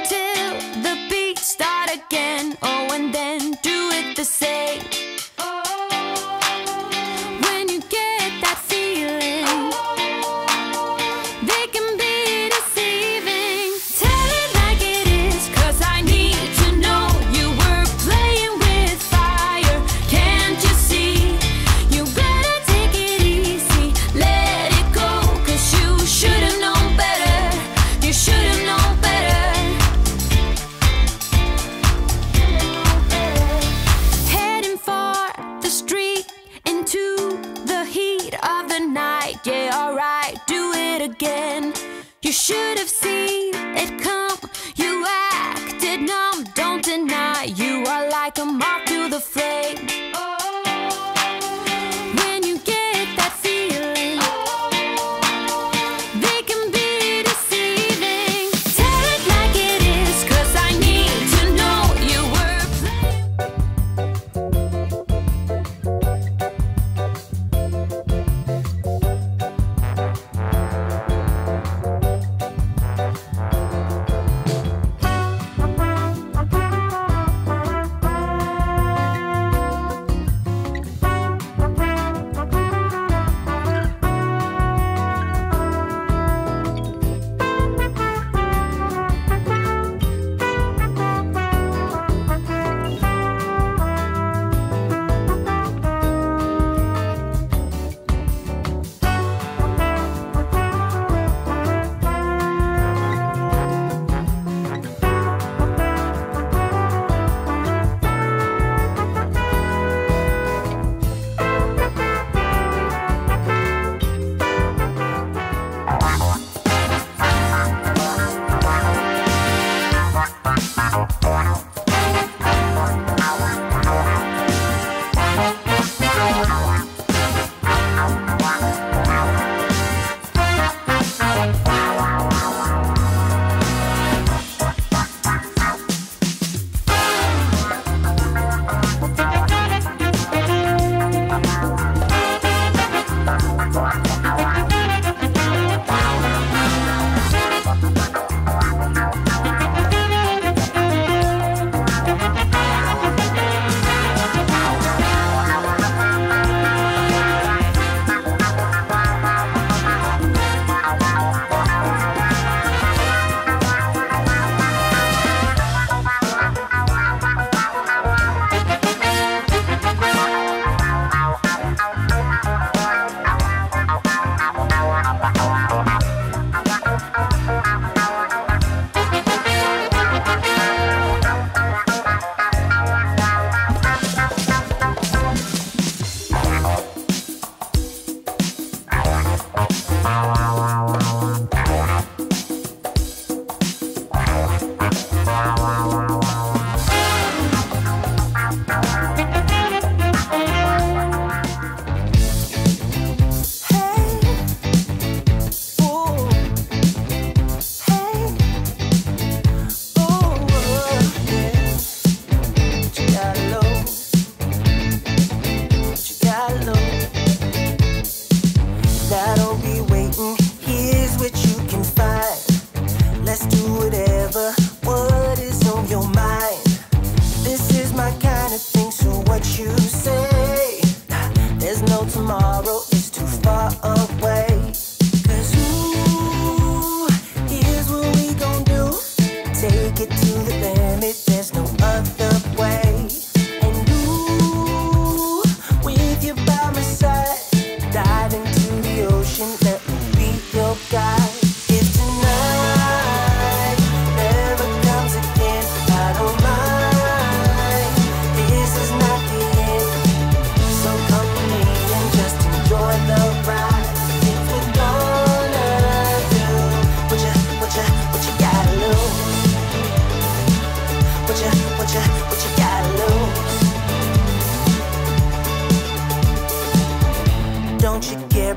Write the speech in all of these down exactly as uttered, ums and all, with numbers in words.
until the beat start again. Oh, and then do it the same. When you get that feeling, they can be deceiving. Tell it like it is, 'cause I need to know. You were playing with fire, can't you see? You better take it easy, let it go, 'cause you should've known better. You should've known. Yeah, alright, do it again. You should have seen it come. You acted numb, don't deny. You are like a moth to the flame. When you get that feeling, they can be deceiving. Tell it like it is, 'cause I need to know. You were playing.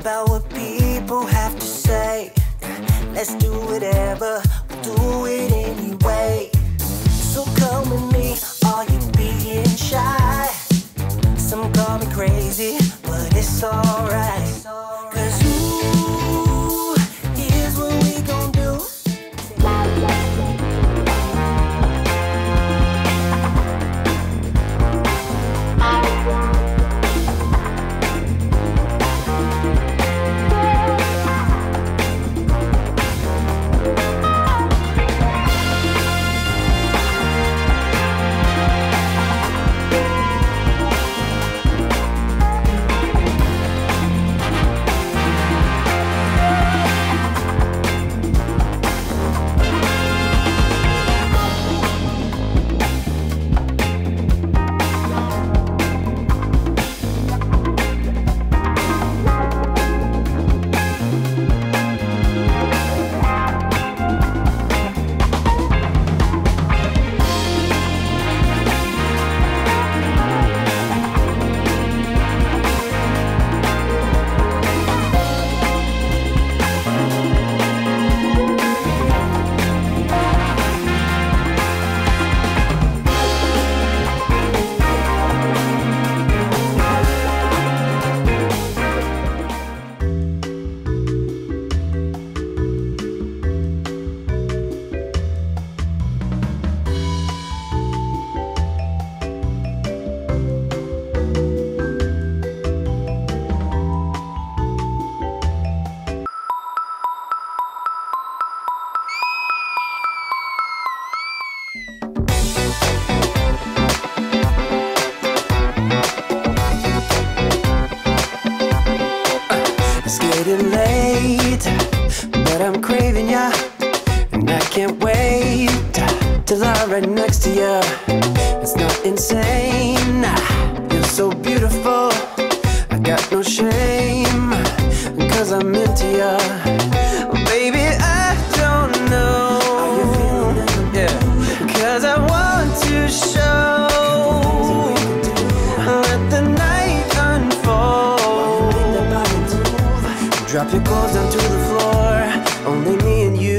About what people have to say, let's do whatever, we'll do it anyway. So come with me, are you being shy? Some call me crazy, but it's alright. 'Cause ooh, here's what we gon' do. can't wait till I'm right next to you. It's not insane, you're so beautiful. I got no shame, cause I'm into you. Baby, I don't know. Are you feeling it? Yeah. Cause I want to show. Let the night unfold. Drop your clothes down to the floor. Only me and you.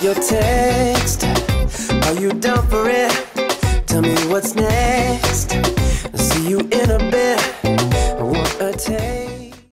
Your text, are you down for it? Tell me what's next. I'll see you in a